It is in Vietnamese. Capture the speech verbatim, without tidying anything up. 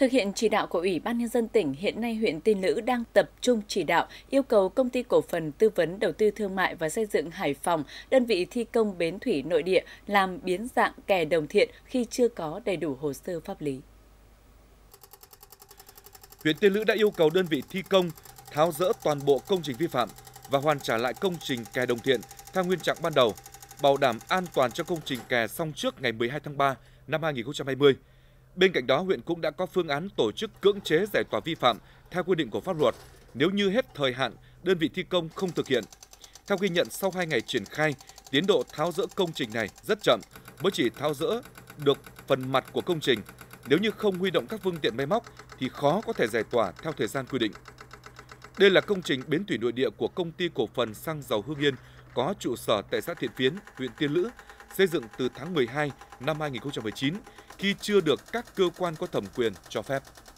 Thực hiện chỉ đạo của Ủy ban Nhân dân tỉnh, hiện nay huyện Tiên Lữ đang tập trung chỉ đạo yêu cầu Công ty Cổ phần Tư vấn Đầu tư Thương mại và Xây dựng Hải Phòng, đơn vị thi công bến thủy nội địa, làm biến dạng kè Đồng Thiện khi chưa có đầy đủ hồ sơ pháp lý. Huyện Tiên Lữ đã yêu cầu đơn vị thi công tháo dỡ toàn bộ công trình vi phạm và hoàn trả lại công trình kè Đồng Thiện theo nguyên trạng ban đầu, bảo đảm an toàn cho công trình kè xong trước ngày mười hai tháng ba năm hai nghìn không trăm hai mươi. Bên cạnh đó, huyện cũng đã có phương án tổ chức cưỡng chế giải tỏa vi phạm theo quy định của pháp luật nếu như hết thời hạn đơn vị thi công không thực hiện. Theo ghi nhận, sau hai ngày triển khai, tiến độ tháo dỡ công trình này rất chậm, mới chỉ tháo dỡ được phần mặt của công trình. Nếu như không huy động các phương tiện máy móc thì khó có thể giải tỏa theo thời gian quy định. Đây là công trình bến thủy nội địa của Công ty Cổ phần Xăng dầu Hương Yên có trụ sở tại xã Thiện Phiến, huyện Tiên Lữ, xây dựng từ tháng mười hai năm hai nghìn không trăm mười chín khi chưa được các cơ quan có thẩm quyền cho phép.